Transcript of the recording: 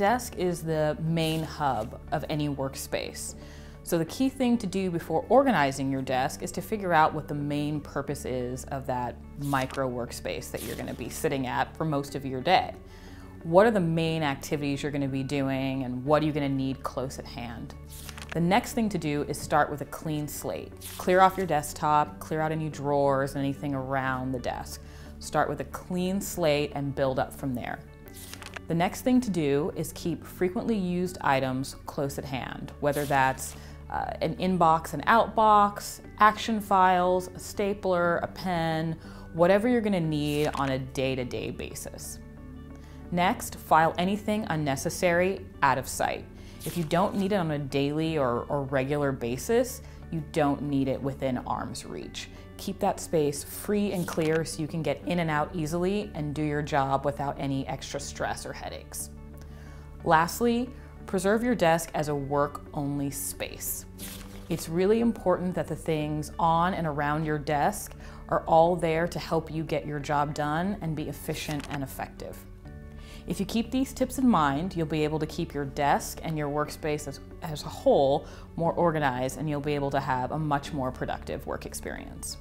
desk is the main hub of any workspace. So the key thing to do before organizing your desk is to figure out what the main purpose is of that micro workspace that you're going to be sitting at for most of your day. What are the main activities you're going to be doing, and what are you going to need close at hand? The next thing to do is start with a clean slate. Clear off your desktop, clear out any drawers and anything around the desk. Start with a clean slate and build up from there. The next thing to do is keep frequently used items close at hand, whether that's an inbox and outbox, action files, a stapler, a pen, whatever you're going to need on a day-to-day basis. Next, file anything unnecessary out of sight. If you don't need it on a daily or regular basis, you don't need it within arm's reach. Keep that space free and clear so you can get in and out easily and do your job without any extra stress or headaches. Lastly, preserve your desk as a work-only space. It's really important that the things on and around your desk are all there to help you get your job done and be efficient and effective. If you keep these tips in mind, you'll be able to keep your desk and your workspace as a whole more organized, and you'll be able to have a much more productive work experience.